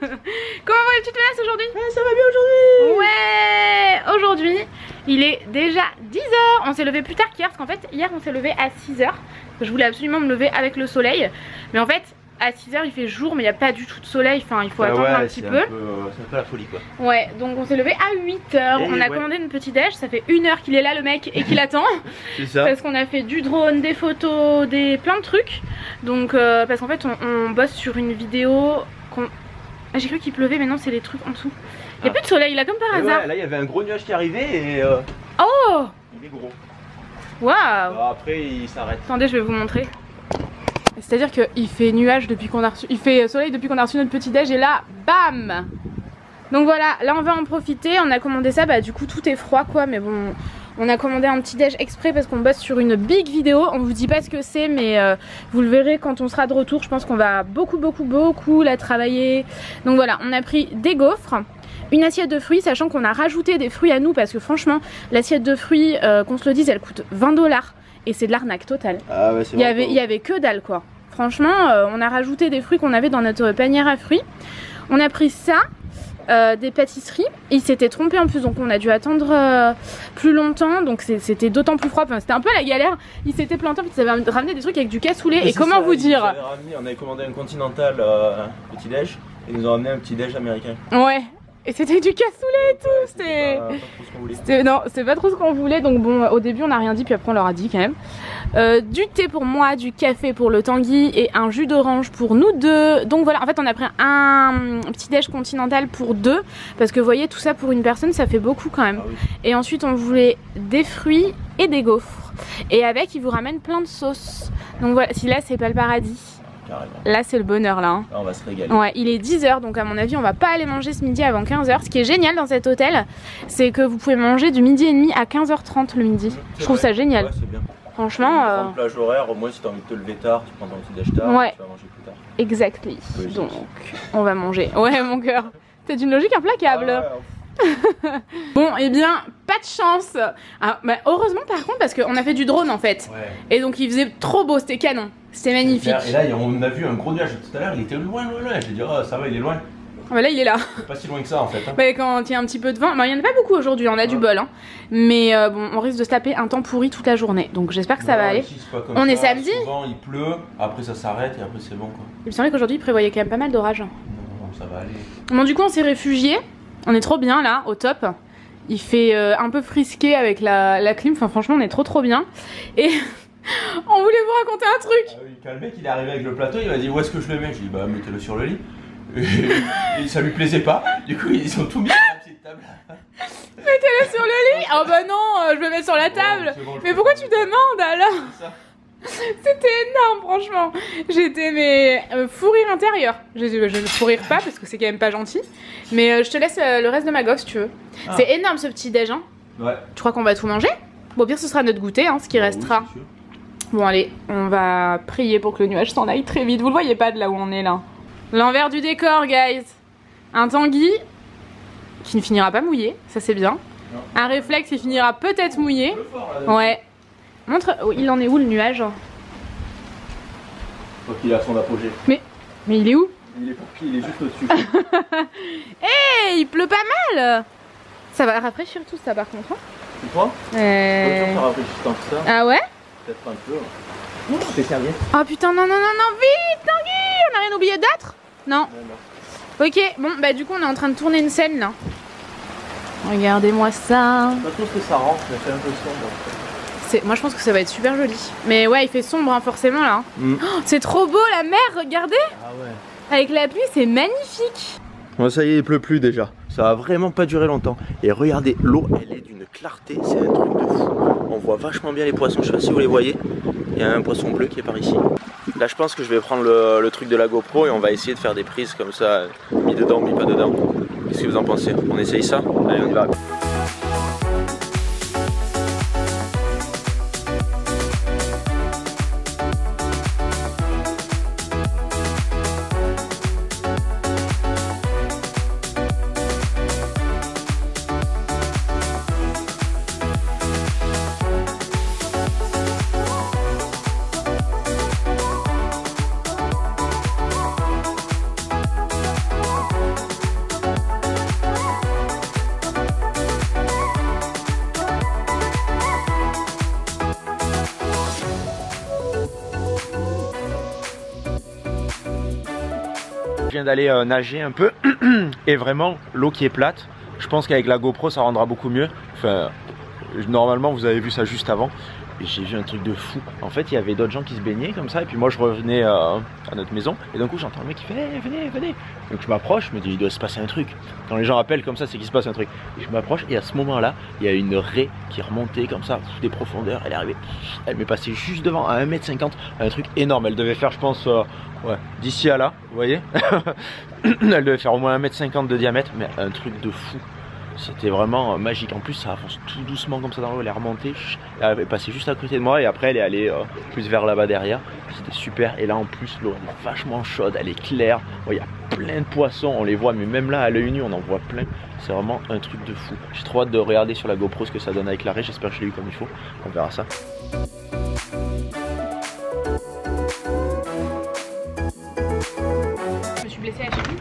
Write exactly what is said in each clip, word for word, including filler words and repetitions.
Comment va les petites menaces aujourd'hui? Ouais, ça va bien aujourd'hui. Ouais, aujourd'hui il est déjà dix heures. On s'est levé plus tard qu'hier parce qu'en fait hier on s'est levé à six heures. Je voulais absolument me lever avec le soleil. Mais en fait à six heures il fait jour mais il n'y a pas du tout de soleil. Enfin il faut bah attendre ouais, un petit peu, peu euh, c'est un peu la folie quoi. Ouais, donc on s'est levé à huit heures. On a ouais. commandé une petite déj. Ça fait une heure qu'il est là le mec et qu'il attend. C'est ça. Parce qu'on a fait du drone, des photos, des plein de trucs. Donc euh, parce qu'en fait on, on bosse sur une vidéo qu'on... Ah, j'ai cru qu'il pleuvait mais non c'est les trucs en dessous. Il n'y a ah. plus de soleil là comme par et hasard ouais. Là il y avait un gros nuage qui arrivait et euh... oh il est gros. Waouh. Wow. Après il s'arrête. Attendez je vais vous montrer. C'est-à-dire qu'il fait nuage depuis qu'on a reçu, il fait soleil depuis qu'on a reçu notre petit déj et là, bam! Donc voilà, là on va en profiter, on a commandé ça, bah du coup tout est froid quoi, mais bon, on a commandé un petit déj exprès parce qu'on bosse sur une big vidéo, on vous dit pas ce que c'est mais euh, vous le verrez quand on sera de retour, je pense qu'on va beaucoup beaucoup beaucoup la travailler. Donc voilà, on a pris des gaufres. Une assiette de fruits, sachant qu'on a rajouté des fruits à nous parce que franchement, l'assiette de fruits, euh, qu'on se le dise, elle coûte vingt dollars et c'est de l'arnaque totale. Ah ouais, c'est vrai. Il y avait que dalle quoi. Franchement, euh, on a rajouté des fruits qu'on avait dans notre panière à fruits. On a pris ça, euh, des pâtisseries. Et il s'était trompé en plus, donc on a dû attendre euh, plus longtemps. Donc c'était d'autant plus froid. Enfin, c'était un peu la galère. Il s'était planté, il avait ramené des trucs avec du cassoulet. Et, et comment ça, vous dire avait ramené, on avait commandé un continental euh, petit déj et ils nous ont ramené un petit déj américain. Ouais. Et c'était du cassoulet et tout, ouais, c'était... Non, c'est pas trop ce qu'on voulait, donc bon, au début on n'a rien dit, puis après on leur a dit quand même. Euh, du thé pour moi, du café pour le Tanguy et un jus d'orange pour nous deux. Donc voilà, en fait on a pris un petit déj continental pour deux, parce que vous voyez, tout ça pour une personne, ça fait beaucoup quand même. Ah oui. Et ensuite on voulait des fruits et des gaufres. Et avec, ils vous ramènent plein de sauces. Donc voilà, si là c'est pas le paradis. Là c'est le bonheur là, hein. Là on va se régaler. Ouais, il est dix heures donc à mon avis on va pas aller manger ce midi avant quinze heures. Ce qui est génial dans cet hôtel c'est que vous pouvez manger du midi et demi à quinze heures trente le midi. Je trouve vrai. Ça génial. Ouais, bien. Franchement euh... une plage horaire, au moins si t'as envie de te lever tard, tu prends ton petit déj tard, ouais. Tu vas manger plus tard. Exactly. Oui, donc on va manger. Ouais mon cœur. C'est d'une logique implacable. Ah, ouais, ouais. Bon et eh bien pas de chance. Ah, bah, heureusement par contre parce qu'on a fait du drone en fait ouais. Et donc il faisait trop beau, c'était canon, c'était magnifique. Et là on a vu un gros nuage tout à l'heure, il était loin loin loin, j'ai dit oh ça va il est loin. Ah bah là il est là. C'est pas si loin que ça en fait hein. Bah, quand il y a un petit peu de vent, bah, il n'y en a pas beaucoup aujourd'hui, on a ouais. du bol hein. Mais euh, bon on risque de se taper un temps pourri toute la journée. Donc j'espère que ça ouais, va aller si est On ça. Est samedi. Souvent il pleut, après ça s'arrête et après c'est bon quoi. Il me semblait qu'aujourd'hui il prévoyait quand même pas mal d'orages. Non, non ça va aller. Bon du coup on s'est réfugiés. On est trop bien là, au top. Il fait euh, un peu frisqué avec la, la clim. Enfin, franchement, on est trop trop bien. Et on voulait vous raconter un truc. Ah oui, quand le mec il est arrivé avec le plateau, il m'a dit où est-ce que je le mets. J'ai dit bah mettez-le sur le lit. Et ça lui plaisait pas. Du coup, ils ont tout mis sur la petite table. Mettez-le sur le lit. Ah oh, bah non, je vais mettre sur la table. Ouais, bon, mais pourquoi tu demandes alors? C'était énorme franchement. J'étais mais euh, fou rire intérieur. Je ne fou rire pas parce que c'est quand même pas gentil. Mais euh, je te laisse euh, le reste de ma gosse si tu veux ah. C'est énorme ce petit déj hein. Ouais. Tu crois qu'on va tout manger? Bon bien ce sera notre goûter hein, ce qui oh, restera oui, bon allez on va prier pour que le nuage s'en aille très vite. Vous le voyez pas de là où on est là. L'envers du décor guys. Un Tanguy qui ne finira pas mouillé. Ça c'est bien non. Un réflexe qui finira peut-être oh, mouillé fort, là, ouais. Montre, oh, il en est où le nuage? Je crois qu'il est à son apogée. Mais, mais il est où? Il est pour qui? Il est juste au-dessus. Eh, hey, il pleut pas mal. Ça va rafraîchir tout ça par contre. Tu crois? Euh... Ça rafraîchit tant que ça. Ah ouais? Peut-être un peu. Oh, c'est servi. Oh putain, non, non, non, non, vite, Tanguy. On a rien oublié d'autre? Non. Non, non. Ok, bon, bah du coup on est en train de tourner une scène là. Regardez-moi ça. Je sais pas trop ce que ça rend, mais c'est un peu sombre. Moi je pense que ça va être super joli. Mais ouais il fait sombre hein, forcément là hein. Mm. Oh, c'est trop beau la mer regardez ah ouais. Avec la pluie c'est magnifique. Bon ça y est il pleut plus déjà. Ça va vraiment pas durer longtemps. Et regardez l'eau elle est d'une clarté. C'est un truc de fou. On voit vachement bien les poissons. Je sais pas si vous les voyez. Il y a un poisson bleu qui est par ici. Là je pense que je vais prendre le, le truc de la GoPro. Et on va essayer de faire des prises comme ça. Mis dedans mis pas dedans. Qu'est-ce que vous en pensez? On essaye ça? Allez on y va. viens d'aller euh, nager un peu et vraiment l'eau qui est plate, je pense qu'avec la GoPro ça rendra beaucoup mieux. Enfin, normalement vous avez vu ça juste avant. J'ai vu un truc de fou. En fait, il y avait d'autres gens qui se baignaient comme ça. Et puis moi, je revenais euh, à notre maison. Et d'un coup, j'entends le mec qui fait hey, venez, venez. Donc je m'approche, je me dis il doit se passer un truc. Quand les gens appellent comme ça, c'est qu'il se passe un truc. Et je m'approche et à ce moment-là, il y a une raie qui remontait comme ça, sous des profondeurs. Elle est arrivée. Elle m'est passée juste devant à un mètre cinquante. Un truc énorme. Elle devait faire, je pense, euh, ouais, d'ici à là. Vous voyez. Elle devait faire au moins un mètre cinquante de diamètre. Mais un truc de fou. C'était vraiment magique. En plus, ça avance tout doucement comme ça dans l'eau. Elle est remontée, elle est passée juste à côté de moi et après elle est allée euh, plus vers là-bas derrière. C'était super. Et là en plus, l'eau est vachement chaude, elle est claire. Il y a plein de poissons, on les voit, mais même là à l'œil nu, on en voit plein. C'est vraiment un truc de fou. J'ai trop hâte de regarder sur la GoPro ce que ça donne avec la raie. J'espère que je l'ai eu comme il faut. On verra ça. Je me suis blessée à la cheville.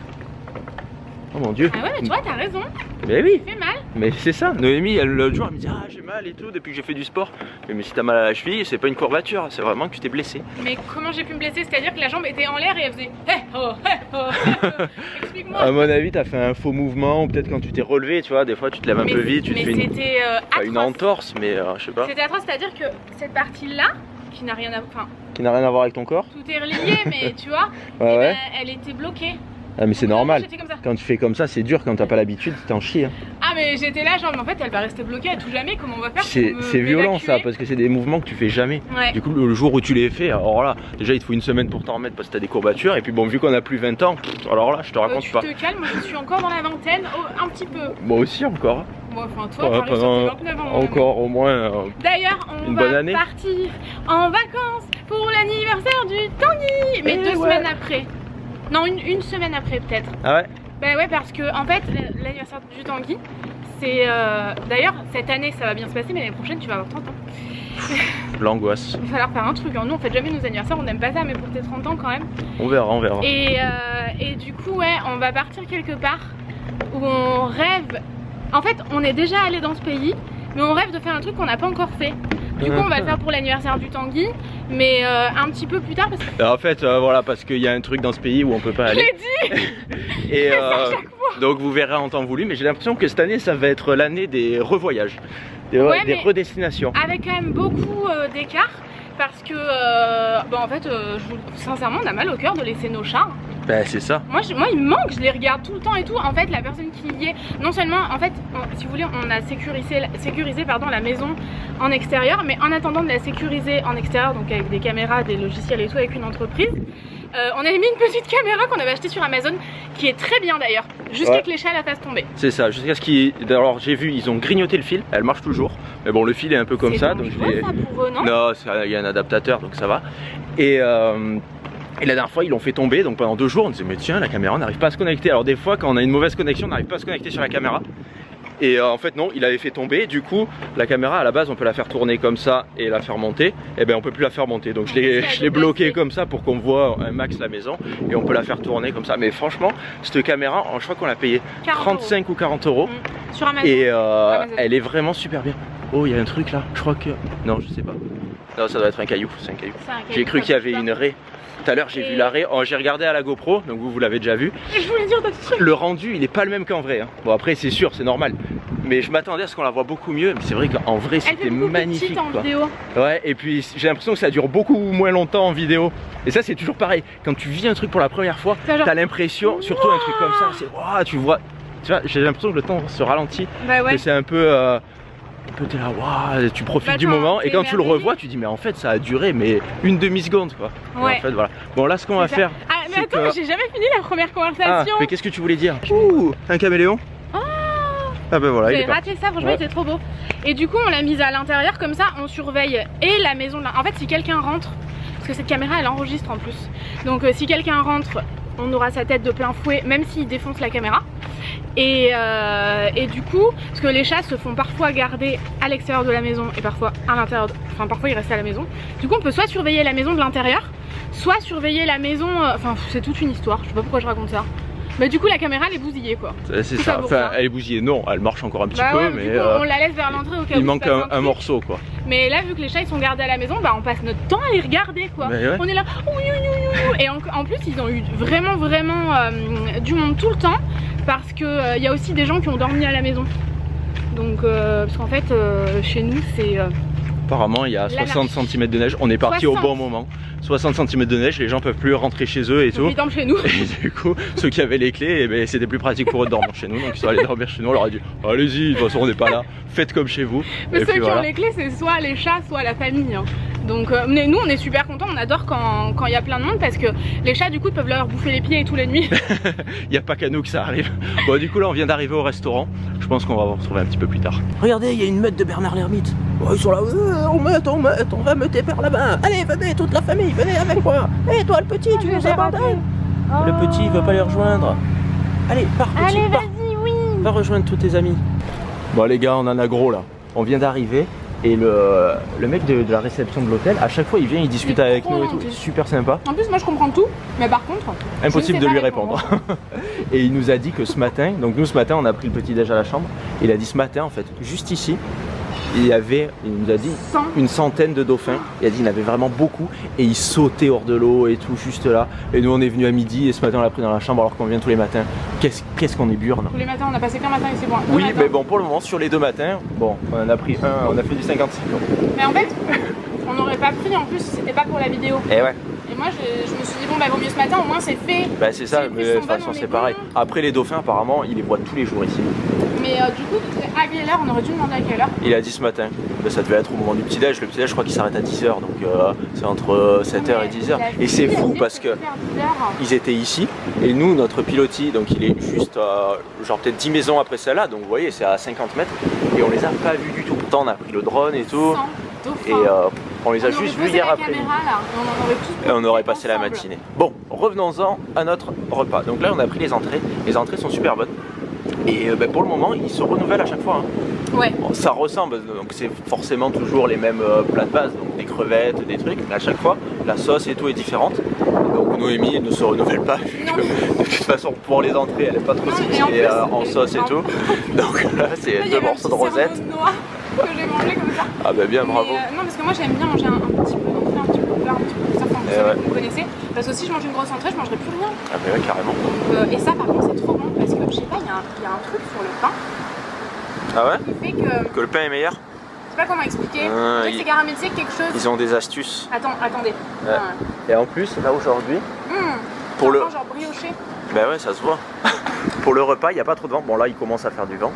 Oh mon Dieu. Ah ouais, mais tu vois, t'as raison. Mais oui. Ça fait mal. Mais c'est ça. Noémie, elle l'autre jour, elle me dit ah j'ai mal et tout depuis que j'ai fait du sport. Mais, mais si t'as mal à la cheville, c'est pas une courbature, c'est vraiment que tu t'es blessé. Mais comment j'ai pu me blesser? C'est-à-dire que la jambe était en l'air et elle faisait hey, oh, hey, oh, hey, oh. Explique-moi. À mon avis, t'as fait un faux mouvement ou peut-être quand tu t'es relevé, tu vois, des fois tu te lèves un mais, peu vite, tu te fais une, euh, enfin, une entorse, mais euh, je sais pas. C'était atroce, c'est-à-dire que cette partie-là qui n'a rien à, enfin, qui n'a rien à voir avec ton corps. Tout est relié, mais tu vois, ouais, et ouais. Ben, elle était bloquée. Ah mais c'est normal, quand tu fais comme ça c'est dur, quand t'as pas l'habitude t'en chies hein. Ah mais j'étais là genre mais en fait elle va rester bloquée à tout jamais, comment on va faire? C'est violent ça parce que c'est des mouvements que tu fais jamais ouais. Du coup le jour où tu les fais, alors là déjà il te faut une semaine pour t'en remettre parce que t'as des courbatures. Et puis bon vu qu'on a plus vingt ans, alors là je te raconte euh, tu pas. Tu te calmes, je suis encore dans la vingtaine, oh, un petit peu. Moi aussi encore. Enfin, toi, ouais, pendant vingt-neuf ans, encore au moins. Euh, D'ailleurs, on va bonne année. Partir en vacances pour l'anniversaire du Tanguy. Mais et deux ouais. semaines après. Non, une, une semaine après peut-être. Ah ouais? Bah ouais parce que en fait l'anniversaire du Tanguy c'est euh, d'ailleurs cette année ça va bien se passer mais l'année prochaine tu vas avoir trente ans. L'angoisse. Il va falloir faire un truc, nous on fait jamais nos anniversaires, on n'aime pas ça mais pour tes trente ans quand même. On verra, on verra. Et, euh, et du coup ouais on va partir quelque part où on rêve, en fait on est déjà allé dans ce pays mais on rêve de faire un truc qu'on n'a pas encore fait. Du coup on va le faire pour l'anniversaire du Tanguy mais euh, un petit peu plus tard parce que... En fait euh, voilà parce qu'il y a un truc dans ce pays où on peut pas aller. Je l'ai dit. Et euh, donc vous verrez en temps voulu mais j'ai l'impression que cette année ça va être l'année des revoyages, des, ouais, des redestinations. Avec quand même beaucoup euh, d'écart parce que euh, bah, en fait euh, je, sincèrement on a mal au cœur de laisser nos chats. Ben c'est ça. Moi, je, moi il me manque, je les regarde tout le temps et tout. En fait la personne qui y est, non seulement en fait on, si vous voulez on a sécurisé, sécurisé pardon, la maison en extérieur. Mais en attendant de la sécuriser en extérieur, donc avec des caméras, des logiciels et tout avec une entreprise, euh, on avait mis une petite caméra qu'on avait achetée sur Amazon qui est très bien d'ailleurs. Jusqu'à ouais. que l'échelle la fasse tomber. C'est ça, jusqu'à ce qu'ils... Alors j'ai vu, ils ont grignoté le fil, elle marche toujours. Mais bon le fil est un peu comme ça donc je l'ai... pour eux, non, non il y a un adaptateur donc ça va. Et... Euh... Et la dernière fois ils l'ont fait tomber donc pendant deux jours on disait mais tiens la caméra on n'arrive pas à se connecter. Alors des fois quand on a une mauvaise connexion on n'arrive pas à se connecter sur la caméra. Et euh, en fait non il avait fait tomber. Du coup la caméra à la base on peut la faire tourner comme ça et la faire monter. Et ben on peut plus la faire monter donc je l'ai bloqué comme ça pour qu'on voit un max la maison. Et on peut la faire tourner comme ça. Mais franchement cette caméra je crois qu'on l'a payée trente-cinq ou quarante euros mmh. sur Amazon. Et euh, Amazon. Elle est vraiment super bien. Oh il y a un truc là je crois que... Non je sais pas. Non ça doit être un caillou, c'est un caillou. J'ai cru qu'il y avait une raie. Tout à l'heure j'ai vu l'arrêt, oh, j'ai regardé à la GoPro, donc vous, vous l'avez déjà vu. Et je voulais dire d'autres trucs. Le rendu il est pas le même qu'en vrai. Hein. Bon après c'est sûr, c'est normal. Mais je m'attendais à ce qu'on la voit beaucoup mieux. Mais c'est vrai qu'en vrai c'était magnifique. Quoi. En vidéo. Ouais et puis j'ai l'impression que ça dure beaucoup moins longtemps en vidéo. Et ça c'est toujours pareil. Quand tu vis un truc pour la première fois, t'as genre... l'impression, surtout wow un truc comme ça, c'est waouh tu vois. Tu vois, j'ai l'impression que le temps se ralentit. Bah ouais. C'est un peu. Euh... T'es là, waouh, tu profites bah, du moment et quand tu le revois, tu dis, mais en fait, ça a duré, mais une demi-seconde quoi. Ouais. En fait, voilà. Bon, là, ce qu'on va ça. faire. Ah, mais attends, que... j'ai jamais fini la première conversation. Ah, mais qu'est-ce que tu voulais dire? Ouh, un caméléon. Oh. Ah, ben voilà. J'ai raté ça, franchement, ouais. il était trop beau. Et du coup, on l'a mise à l'intérieur, comme ça, on surveille et la maison. En fait, si quelqu'un rentre, parce que cette caméra, elle enregistre en plus. Donc, euh, si quelqu'un rentre, on aura sa tête de plein fouet, même s'il défonce la caméra. Et, euh, et du coup, parce que les chats se font parfois garder à l'extérieur de la maison et parfois à l'intérieur, enfin parfois ils restent à la maison. Du coup on peut soit surveiller la maison de l'intérieur, soit surveiller la maison, euh, enfin c'est toute une histoire, je sais pas pourquoi je raconte ça. Bah du coup la caméra elle est bousillée quoi. C'est ça, ça enfin elle est bousillée, non, elle marche encore un petit bah peu ouais, mais du coup, euh, on la laisse vers l'entrée au cas où il manque un, un morceau quoi. Mais là vu que les chats ils sont gardés à la maison, bah on passe notre temps à les regarder quoi. Ouais. On est là, oui, oui, oui, oui. Et en, en plus ils ont eu vraiment vraiment euh, du monde tout le temps parce que il euh, y a aussi des gens qui ont dormi à la maison. Donc euh, parce qu'en fait euh, chez nous c'est... Euh, Apparemment il y a soixante centimètres de neige, on est parti soixante au bon moment. soixante centimètres de neige, les gens peuvent plus rentrer chez eux et tout. Ils dorment chez nous. Et du coup, ceux qui avaient les clés, eh c'était plus pratique pour eux de dormir chez nous. Donc ils sont allés dormir chez nous, on leur a dit allez-y, de toute façon on n'est pas là, faites comme chez vous. Mais et ceux qui voilà. ont les clés, c'est soit les chats, soit la famille. Hein. Donc euh, mais nous on est super contents, on adore quand il y a plein de monde parce que les chats du coup peuvent leur bouffer les pieds et tous les nuits. Il n'y a pas qu'à nous que ça arrive. Bon du coup là on vient d'arriver au restaurant, je pense qu'on va vous retrouver un petit peu plus tard. Regardez, il y a une meute de Bernard l'ermite. Oh, ils sont là, euh, on meute, on meute, on va meuter par là-bas. Allez, venez, toute la famille, venez avec moi. Hé, hey, toi, le petit, oh, tu nous abandonnes. Oh. Le petit, il va pas les rejoindre. Allez, pars, petit, allez, vas-y, oui. Va rejoindre tous tes amis. Bon, les gars, on en a gros là. On vient d'arriver et le, le mec de, de la réception de l'hôtel, à chaque fois, il vient, il discute il avec nous et tout. C'est super sympa. En plus, moi, je comprends tout, mais par contre, impossible de lui répondre. Et il nous a dit que ce matin, donc nous, ce matin, on a pris le petit-déj à la chambre. Il a dit ce matin, en fait, juste ici. Il y avait, il nous a dit, une centaine de dauphins. Il a dit qu'il y en avait vraiment beaucoup et ils sautaient hors de l'eau et tout, juste là. Et nous, on est venus à midi et ce matin, on l'a pris dans la chambre alors qu'on vient tous les matins. Qu'est-ce qu'est-ce qu'on est burne. Tous les matins, on a passé qu'un matin et c'est bon. Oui, matin. Mais bon, pour le moment, sur les deux matins, bon, on en a pris un, on a fait du cinquante-six. Mais en fait, on n'aurait pas pris en plus si c'était pas pour la vidéo. Et ouais. Et moi, je, je me suis dit, bon, bah, vaut mieux ce matin, au moins c'est fait. Bah, c'est ça, mais de toute façon, c'est pareil. Bon. Après, les dauphins, apparemment, ils les voient tous les jours ici. Mais euh, du coup, à quelle heure? On aurait dû demander à quelle heure. Il a dit ce matin. Bah, ça devait être au moment du petit-déj. Le petit-déj, je crois qu'il s'arrête à dix heures. Donc, euh, c'est entre sept heures et dix heures. Et c'est fou parce que ils étaient ici. Et nous, notre pilotis, donc il est juste, euh, genre, peut-être dix maisons après celle-là. Donc, vous voyez, c'est à cinquante mètres. Et on les a pas vus du tout. Pourtant, on a pris le drone et tout. Et euh, on les a on juste vus hier après. Caméra, là. On aurait tous et on aurait passé ensemble. La matinée. Bon, revenons-en à notre repas. Donc là, on a pris les entrées. Les entrées sont super bonnes. Et euh, ben, pour le moment, ils se renouvellent à chaque fois. Hein. Ouais. Bon, ça ressemble, donc c'est forcément toujours les mêmes euh, plats de base, donc des crevettes, des trucs. À chaque fois, la sauce et tout est différente. Donc Noémie ne se renouvelle pas. De toute façon, pour les entrées, elle n'est pas trop située euh, en sauce et tout. Donc là, c'est deux morceaux de rosette. Que j'ai mangé comme ça. Ah bah bien, mais bravo. Euh, non, parce que moi j'aime bien manger un, un petit peu d'entrée, un petit peu de plat, un petit peu de ça, enfin, vous, savez, ouais. vous connaissez. Parce que si je mange une grosse entrée, je mangerai plus rien. Ah bah ouais, carrément. Donc, euh, et ça par contre c'est trop bon parce que je sais pas, il y, y a un truc sur le pain. Ah ouais? Qui fait que... que le pain est meilleur? Je sais pas comment expliquer. Ah, il... C'est caramélisé quelque chose. Ils ont des astuces. Attends, attendez. Ouais. Ouais. Et en plus, là aujourd'hui, mmh, pour le... genre brioché. Bah ouais, ça se voit. Pour le repas, il n'y a pas trop de vent. Bon là, il commence à faire du vent.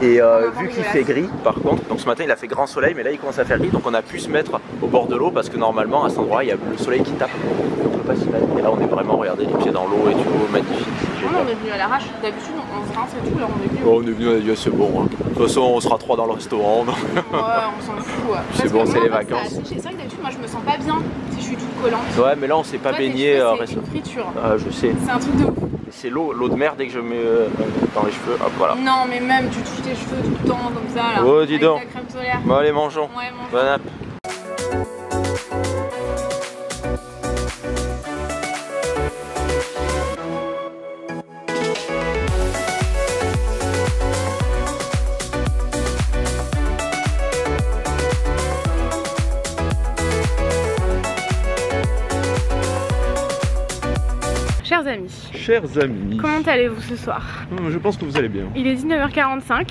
Et euh, vu qu'il fait gris par contre, donc ce matin il a fait grand soleil mais là il commence à faire gris donc on a pu se mettre au bord de l'eau parce que normalement à cet endroit il y a le soleil qui tape donc on peut pas s'y mettre et là on est vraiment, regardez les pieds dans l'eau et tout, magnifique. Non, on est venu à l'arrache, d'habitude on se rince et tout, là on est venu. Oh, on est venu, on a dit ah, c'est bon, hein. De toute façon on sera trois dans le restaurant. Donc... Ouais, on s'en fout. Ouais. C'est bon, c'est les vacances. C'est vrai que d'habitude moi je me sens pas bien si je suis toute collante. Ouais, mais là on s'est pas baigné. C'est une friture. Ah, je sais. C'est un truc de ouf. C'est l'eau, l'eau de mer dès que je mets euh, dans les cheveux, hop voilà. Non mais même tu touches tes cheveux tout le temps comme ça là. Oh dis donc. Avec ta crème solaire. Bon allez mangeons. Ouais, mangeons. Bonne app. Chers amis, Chers amis, comment allez-vous ce soir? Je pense que vous allez bien. Il est dix-neuf heures quarante-cinq,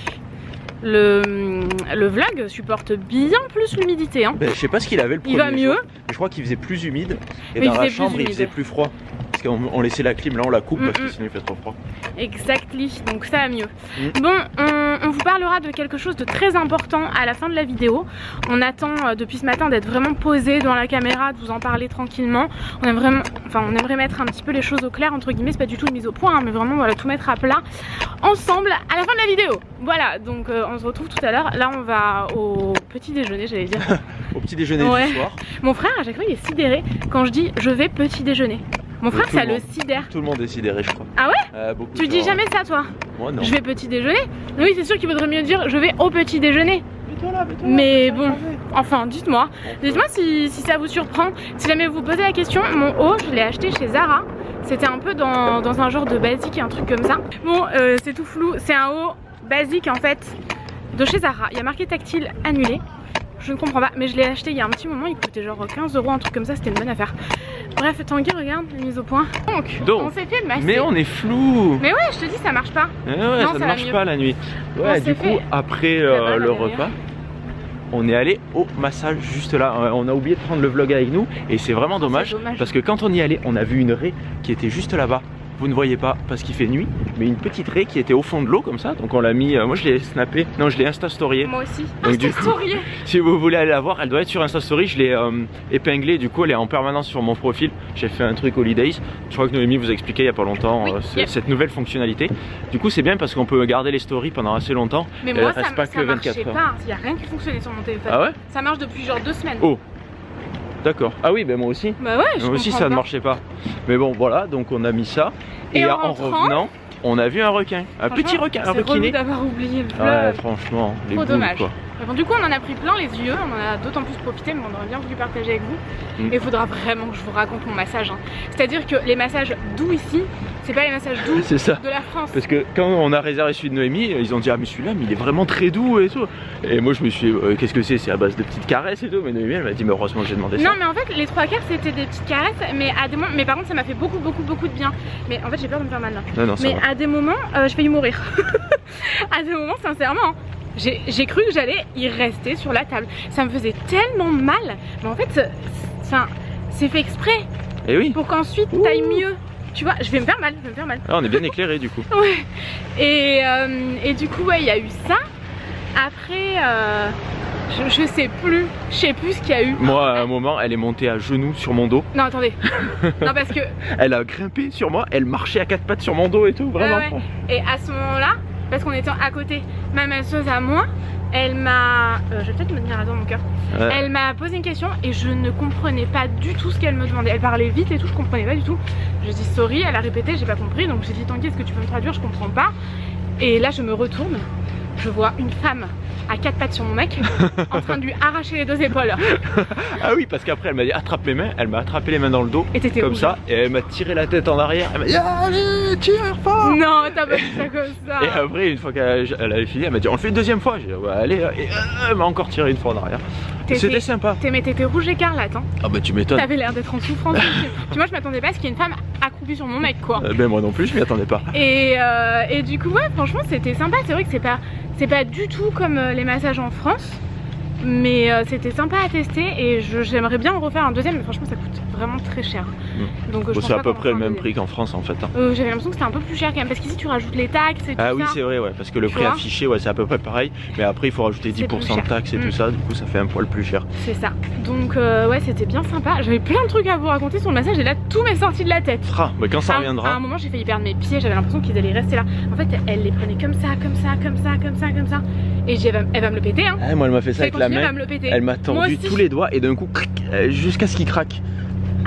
le, le vlog supporte bien plus l'humidité. Hein. Ben, je sais pas ce qu'il avait le premier. Il va mieux. Jour. Je crois qu'il faisait plus humide et mais dans la chambre il faisait plus froid. Parce qu'on laissait la clim, là on la coupe mm -mm. parce que sinon il fait trop froid. Exactly, donc ça va mieux. Mm. Bon, on, on vous parlera de quelque chose de très important à la fin de la vidéo. On attend euh, depuis ce matin d'être vraiment posé dans la caméra, de vous en parler tranquillement. On aime vraiment, enfin, on aimerait mettre un petit peu les choses au clair, entre guillemets, c'est pas du tout une mise au point, hein, mais vraiment on va tout mettre à plat ensemble à la fin de la vidéo. Voilà, donc euh, on se retrouve tout à l'heure. Là on va au petit déjeuner, j'allais dire. Au petit déjeuner ouais. du soir. Mon frère, à chaque fois il est sidéré quand je dis je vais petit déjeuner. Mon frère, ça le sidère. Tout le monde est sidéré, je crois. Ah ouais euh, Tu dis genre... jamais ça, toi? Moi, non. Je vais petit déjeuner. Oui, c'est sûr qu'il vaudrait mieux dire je vais au petit déjeuner. Mais, là, mais, là, mais bon, enfin, dites-moi. Dites-moi si, si ça vous surprend. Si jamais vous posez la question, mon haut, je l'ai acheté chez Zara. C'était un peu dans, dans un genre de basique, un truc comme ça. Bon, euh, c'est tout flou, c'est un haut basique en fait de chez Zara. Il y a marqué tactile annulé, je ne comprends pas, mais je l'ai acheté il y a un petit moment, il coûtait genre quinze euros, un truc comme ça, c'était une bonne affaire. Bref, Tanguy, regarde, la mise au point. Donc, Donc on s'est fait masser. Mais on est flou. Mais ouais, je te dis, ça marche pas. Mais ouais, non, ça, ça ne marche mieux. Pas la nuit. Ouais, on du coup, fait... après euh, le repas, on est allé au massage juste là. On a oublié de prendre le vlog avec nous et c'est vraiment dommage, dommage parce que quand on y allait, on a vu une raie qui était juste là-bas. Vous ne voyez pas parce qu'il fait nuit, mais une petite raie qui était au fond de l'eau comme ça. Donc on l'a mis, euh, moi je l'ai snappé, non je l'ai instastoryé. Moi aussi, instastoryé. Si vous voulez aller la voir, elle doit être sur Instastory, je l'ai euh, épinglée, du coup elle est en permanence sur mon profil. J'ai fait un truc Holidays, je crois que Noémie vous a expliqué il n'y a pas longtemps oui, euh, yep. cette nouvelle fonctionnalité. Du coup c'est bien parce qu'on peut garder les stories pendant assez longtemps. Mais moi ça, pas ça que vingt-quatre marchait pas, il n'y a rien qui fonctionnait sur mon téléphone. Ah ouais? Ça marche depuis genre deux semaines. Oh. D'accord. Ah oui, ben moi aussi. Bah ouais, je moi aussi, ça ne marchait pas. Mais bon, voilà, donc on a mis ça. Et, et en, en revenant, on a vu un requin, un petit requin, un requinet. C'est d'avoir oublié. Le ouais, franchement, les trop boules, dommage. Quoi. Bon, du coup, on en a pris plein les yeux. On en a d'autant plus profité, mais on aurait bien voulu partager avec vous. Mm. Et il faudra vraiment que je vous raconte mon massage. Hein. C'est-à-dire que les massages doux ici, c'est pas les massages doux ça. De la France. Parce que quand on a réservé celui de Noémie, ils ont dit ah mais celui-là, mais il est vraiment très doux et tout. Et moi je me suis dit euh, qu'est-ce que c'est? C'est à base de petites caresses et tout. Mais Noémie elle m'a dit mais heureusement j'ai demandé ça. Non mais en fait les trois quarts c'était des petites caresses, mais à des moments, mais par contre ça m'a fait beaucoup beaucoup beaucoup de bien. Mais en fait j'ai peur de me faire mal là. Non, non, mais à des moments euh, je vais y mourir. À des moments sincèrement. J'ai cru que j'allais y rester sur la table. Ça me faisait tellement mal. Mais en fait, c'est fait exprès. Et oui. Pour qu'ensuite t'ailles mieux. Tu vois, je vais me faire mal. Je vais me faire mal. Ah, on est bien éclairé du coup. Ouais. Et, euh, et du coup, ouais, il y a eu ça. Après, euh, je, je sais plus. Je sais plus ce qu'il y a eu. Moi, à un moment, elle est montée à genoux sur mon dos. Non, attendez. Non, parce que. Elle a grimpé sur moi. Elle marchait à quatre pattes sur mon dos et tout. Vraiment. Euh, ouais. Et à ce moment-là. Parce qu'on était à côté, ma masseuse à moi, elle m'a... Euh, je vais peut-être me tenir à dans mon cœur. Ouais. Elle m'a posé une question et je ne comprenais pas du tout ce qu'elle me demandait. Elle parlait vite et tout, je comprenais pas du tout. Je dis sorry, elle a répété, j'ai pas compris. Donc j'ai dit Tanguy, est-ce que tu peux me traduire? Je comprends pas. Et là je me retourne, je vois une femme à quatre pattes sur mon mec en train de lui arracher les deux épaules. Ah oui, parce qu'après elle m'a dit attrape mes mains, elle m'a attrapé les mains dans le dos. Et t'étais comme ça, et elle m'a tiré la tête en arrière. Elle m'a dit allez, tire fort. Non, t'as pas fait ça comme ça. Et après, une fois qu'elle avait fini, elle m'a dit on le fait une deuxième fois. J'ai dit ouais, allez, et elle m'a encore tiré une fois en arrière. C'était sympa. Mais t'étais rouge écarlate. Hein. Ah bah tu m'étonnes. T'avais l'air d'être en souffrance. Tu vois, je m'attendais pas à ce qu'il y ait une femme accroupie sur mon mec quoi. Euh, ben moi non plus, je m'y attendais pas. Et, euh, et du coup, ouais, franchement, c'était sympa. C'est vrai que c'est pas. C'est pas du tout comme les massages en France, mais euh, c'était sympa à tester et j'aimerais bien en refaire un deuxième, mais franchement ça coûte vraiment très cher. Mmh. Donc euh, bon, c'est à peu près le même prix qu'en France en fait. Hein. Euh, J'avais l'impression que c'était un peu plus cher quand même, parce qu'ici tu rajoutes les taxes et tout ça. Ah oui c'est vrai, ouais, parce que le prix affiché ouais, c'est à peu près pareil, mais après il faut rajouter dix pour cent de taxes et mmh. tout ça, du coup ça fait un poil plus cher. C'est ça, donc euh, ouais c'était bien sympa, j'avais plein de trucs à vous raconter sur le massage et là tout m'est sorti de la tête. Ah, mais quand ça à, reviendra. À un moment j'ai failli perdre mes pieds, j'avais l'impression qu'ils allaient rester là. En fait elle les prenait comme ça, comme ça, comme ça, comme ça, comme ça. Et elle va me le péter hein. Ah, moi elle m'a fait ça avec la main, elle m'a tendu tous les doigts et d'un coup jusqu'à ce qu'il craque.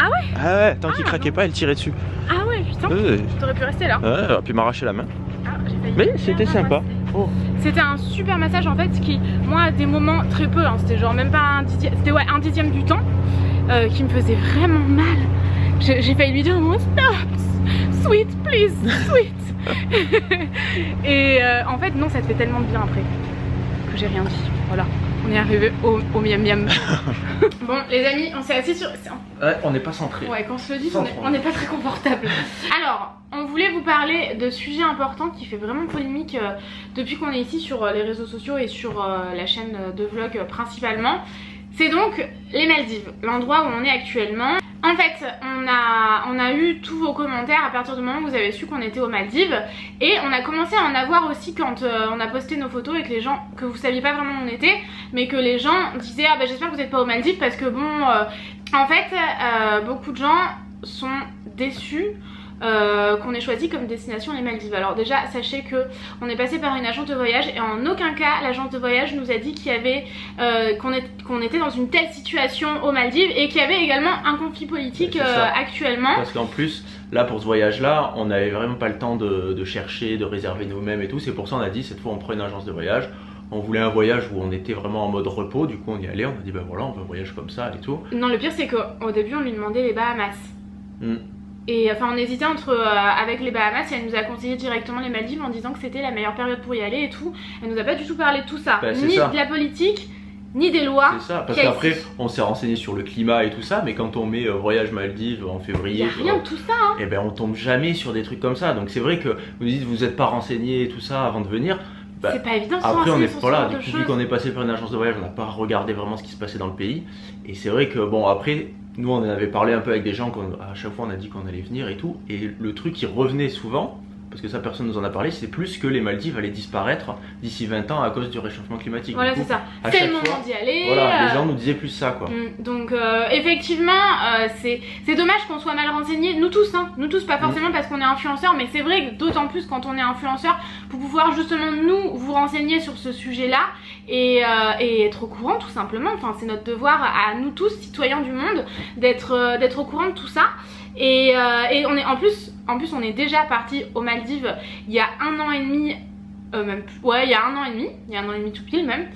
Ah ouais? Ah ouais, tant ah, qu'il craquait non. pas elle tirait dessus. Ah ouais putain, euh, t'aurais pu rester là. Ouais, elle aurait pu m'arracher la main. Ah, mais c'était sympa. Oh. C'était un super massage en fait qui, moi à des moments très peu, hein, c'était genre même pas un dixième, c'était ouais, un dixième du temps euh, qui me faisait vraiment mal. J'ai failli lui dire non, stop, sweet please, sweet. Et euh, en fait non ça te fait tellement de bien après. J'ai rien dit, voilà, on est arrivé au, au miam miam. Bon les amis, on s'est assis sur... Ouais, on n'est pas centré. Ouais, qu'on se le dise, on n'est pas très confortable. Alors, on voulait vous parler de sujets importants qui fait vraiment polémique euh, depuis qu'on est ici sur euh, les réseaux sociaux et sur euh, la chaîne de vlog euh, principalement. C'est donc les Maldives, l'endroit où on est actuellement. En fait, on a, on a eu tous vos commentaires à partir du moment où vous avez su qu'on était aux Maldives. Et on a commencé à en avoir aussi quand euh, on a posté nos photos et que les gens, que vous saviez pas vraiment où on était, mais que les gens disaient ah bah j'espère que vous n'êtes pas aux Maldives parce que bon, euh, en fait, euh, beaucoup de gens sont déçus. Euh, qu'on ait choisi comme destination les Maldives. Alors déjà sachez que on est passé par une agence de voyage et en aucun cas l'agence de voyage nous a dit qu'il y avait euh, qu'on qu'on était dans une telle situation aux Maldives et qu'il y avait également un conflit politique euh, actuellement. Parce qu'en plus là pour ce voyage là on n'avait vraiment pas le temps de, de chercher, de réserver nous-mêmes et tout. C'est pour ça on a dit cette fois on prend une agence de voyage. On voulait un voyage où on était vraiment en mode repos. Du coup on y allait, on a dit ben voilà on veut un voyage comme ça et tout. Non le pire c'est qu'au début on lui demandait les Bahamas. Mm. Et enfin on hésitait entre euh, avec les Bahamas et elle nous a conseillé directement les Maldives en disant que c'était la meilleure période pour y aller et tout. Elle nous a pas du tout parlé de tout ça, bah, ni ça. de la politique, ni des lois. C'est ça, parce qu'après on s'est renseigné sur le climat et tout ça, mais quand on met euh, voyage Maldives en février, y a rien de tout ça, hein. Et ben on tombe jamais sur des trucs comme ça. Donc c'est vrai que vous dites vous n'êtes pas renseigné et tout ça avant de venir. Bah, c'est pas évident. Après on est voilà, depuis qu'on est passé par une agence de voyage, on n'a pas regardé vraiment ce qui se passait dans le pays. Et c'est vrai que bon après nous on en avait parlé un peu avec des gens qu'on, à chaque fois on a dit qu'on allait venir et tout. Et le truc qui revenait souvent, parce que ça personne nous en a parlé, c'est plus que les Maldives allaient disparaître d'ici vingt ans à cause du réchauffement climatique. Voilà c'est ça, c'est le moment d'y aller. Voilà, euh... les gens nous disaient plus ça quoi. Donc euh, effectivement euh, c'est dommage qu'on soit mal renseignés, nous tous, hein, nous tous pas forcément mmh. parce qu'on est influenceurs, mais c'est vrai que d'autant plus quand on est influenceur, pour pouvoir justement nous vous renseigner sur ce sujet là et, euh, et être au courant tout simplement. Enfin c'est notre devoir à nous tous, citoyens du monde, d'être euh, d'être au courant de tout ça. Et, euh, et on est en plus, en plus on est déjà parti aux Maldives il y a un an et demi, euh, même ouais il y a un an et demi, il y a un an et demi tout pile même.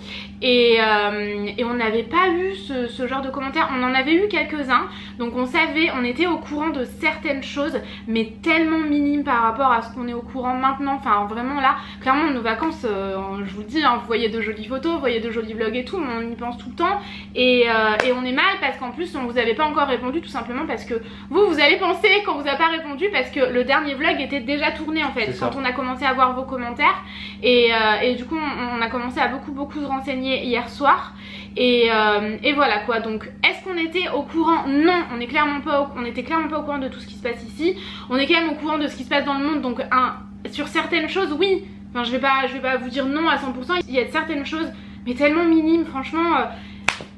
Et, euh, et on n'avait pas eu ce, ce genre de commentaires, on en avait eu quelques-uns, donc on savait, on était au courant de certaines choses, mais tellement minime par rapport à ce qu'on est au courant maintenant. Enfin vraiment là, clairement nos vacances, euh, je vous le dis, hein, vous voyez de jolies photos, vous voyez de jolis vlogs et tout, mais on y pense tout le temps. Et, euh, et on est mal parce qu'en plus on vous avait pas encore répondu, tout simplement parce que vous vous avez pensé qu'on vous a pas répondu parce que le dernier vlog était déjà tourné en fait quand on a commencé à voir vos commentaires. Et, euh, et du coup on, on a commencé à beaucoup beaucoup se renseigner hier soir. Et, euh, et voilà quoi. Donc est-ce qu'on était au courant? Non, on est clairement pas au, on était clairement pas au courant de tout ce qui se passe ici. On est quand même au courant de ce qui se passe dans le monde. Donc hein, sur certaines choses oui, enfin, je vais pas, je vais pas vous dire non à cent pour cent. Il y a de certaines choses mais tellement minimes franchement, euh,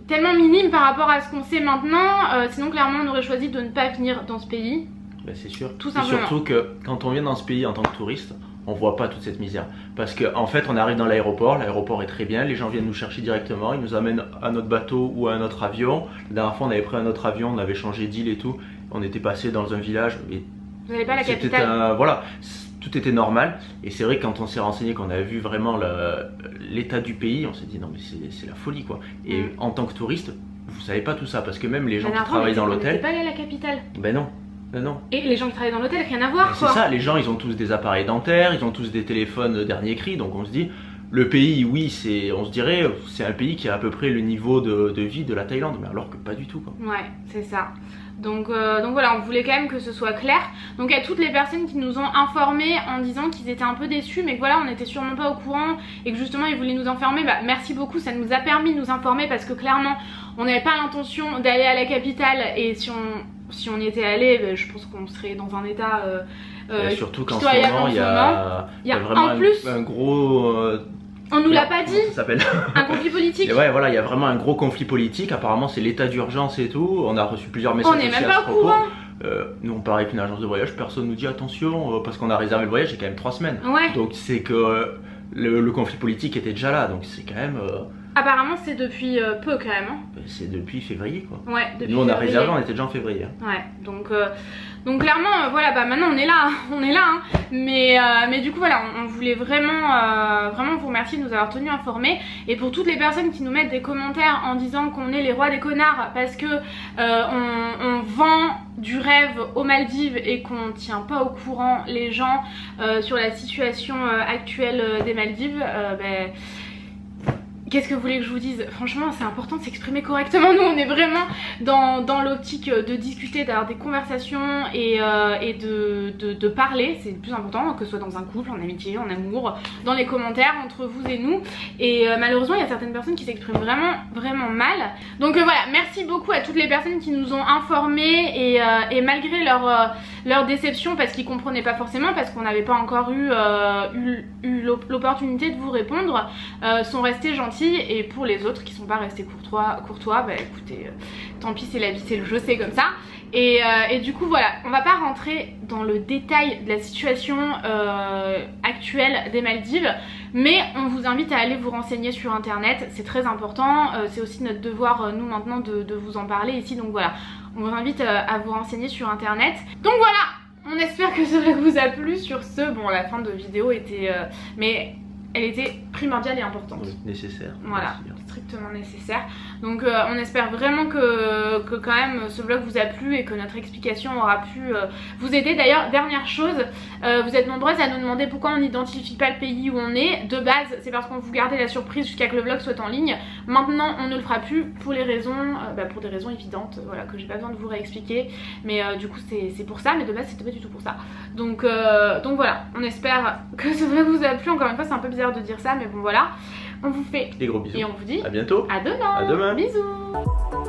tellement minimes par rapport à ce qu'on sait maintenant. euh, Sinon clairement on aurait choisi de ne pas venir dans ce pays. Ben c'est sûr. Tout simplement. Et surtout que quand on vient dans ce pays en tant que touriste, on voit pas toute cette misère. Parce qu'en en fait on arrive dans l'aéroport, l'aéroport est très bien, les gens viennent nous chercher directement, ils nous amènent à notre bateau ou à notre avion. La dernière fois on avait pris un autre avion, on avait changé d'île et tout, on était passé dans un village. Et vous n'avez pas la capitale. Un, voilà, tout était normal. Et c'est vrai que quand on s'est renseigné, qu'on a vu vraiment l'état du pays, on s'est dit non mais c'est la folie quoi. Et mmh. en tant que touriste, vous savez pas tout ça, parce que même les gens ben qui après, travaillent dans l'hôtel. Vous n'êtes pas allé à la capitale. Ben non. Non, non. Et les gens qui travaillent dans l'hôtel, rien à voir. C'est ça, les gens ils ont tous des appareils dentaires, ils ont tous des téléphones dernier cri, donc on se dit, le pays, oui, c'est, on se dirait, c'est un pays qui a à peu près le niveau de, de vie de la Thaïlande, mais alors que pas du tout quoi. Ouais, c'est ça. Donc, euh, donc voilà, on voulait quand même que ce soit clair. Donc à toutes les personnes qui nous ont informés en disant qu'ils étaient un peu déçus, mais que voilà, on n'était sûrement pas au courant et que justement ils voulaient nous informer, bah merci beaucoup, ça nous a permis de nous informer parce que clairement on n'avait pas l'intention d'aller à la capitale et si on, si on y était allé, bah, je pense qu'on serait dans un état... Euh, euh, surtout qu'en ce moment, il y a, y a vraiment en plus, un, un gros... Euh, on nous l'a pas dit. Ça s'appelle un conflit politique. Et ouais, voilà, il y a vraiment un gros conflit politique. Apparemment, c'est l'état d'urgence et tout. On a reçu plusieurs messages. On n'est même pas au courant. Euh, nous, on part avec une agence de voyage. Personne nous dit attention euh, parce qu'on a réservé le voyage. Il y a quand même trois semaines. Ouais. Donc c'est que euh, le, le conflit politique était déjà là. Donc c'est quand même. Euh... Apparemment, c'est depuis euh, peu quand même. Hein. C'est depuis février quoi. Ouais. Depuis nous, on a février. réservé. On était déjà en février. Hein. Ouais. Donc. Euh... Donc clairement euh, voilà, bah maintenant on est là, on est là hein. mais, euh, mais du coup voilà, on, on voulait vraiment, euh, vraiment vous remercier de nous avoir tenus informés. Et pour toutes les personnes qui nous mettent des commentaires en disant qu'on est les rois des connards parce que euh, on, on vend du rêve aux Maldives et qu'on tient pas au courant les gens euh, sur la situation euh, actuelle des Maldives, euh, bah, qu'est-ce que vous voulez que je vous dise? Franchement, c'est important de s'exprimer correctement. Nous, on est vraiment dans, dans l'optique de discuter, d'avoir des conversations et, euh, et de, de, de parler. C'est le plus important, que ce soit dans un couple, en amitié, en amour, dans les commentaires, entre vous et nous. Et euh, malheureusement, il y a certaines personnes qui s'expriment vraiment, vraiment mal. Donc euh, voilà, merci beaucoup à toutes les personnes qui nous ont informés et, euh, et malgré leur, euh, leur déception, parce qu'ils ne comprenaient pas forcément, parce qu'on n'avait pas encore eu, euh, eu, eu l'opportunité de vous répondre, euh, sont restés gentils. Et pour les autres qui sont pas restés courtois, courtois bah écoutez, euh, tant pis, c'est la vie, c'est le jeu, c'est comme ça. Et, euh, et du coup voilà, on va pas rentrer dans le détail de la situation euh, actuelle des Maldives, mais on vous invite à aller vous renseigner sur internet, c'est très important, euh, c'est aussi notre devoir euh, nous maintenant de, de vous en parler ici. Donc voilà, on vous invite euh, à vous renseigner sur internet. Donc voilà, on espère que cela vous a plu. Sur ce, bon, la fin de vidéo était... Euh, mais... elle était primordiale et importante. Oui, nécessaire. Voilà, strictement nécessaire. Donc euh, on espère vraiment que, que quand même ce vlog vous a plu et que notre explication aura pu euh, vous aider. D'ailleurs, dernière chose, euh, vous êtes nombreuses à nous demander pourquoi on n'identifie pas le pays où on est. De base, c'est parce qu'on vous gardait la surprise jusqu'à que le vlog soit en ligne. Maintenant, on ne le fera plus pour les raisons, euh, bah, pour des raisons évidentes, voilà, que j'ai pas besoin de vous réexpliquer. Mais euh, du coup, c'est pour ça, mais de base, c'était pas du tout pour ça. Donc, euh, donc voilà, on espère que ce vlog vous a plu. Encore une fois, c'est un peu bizarre de dire ça, mais bon, voilà. On vous fait des gros bisous et on vous dit à bientôt. À demain. À demain. Bisous.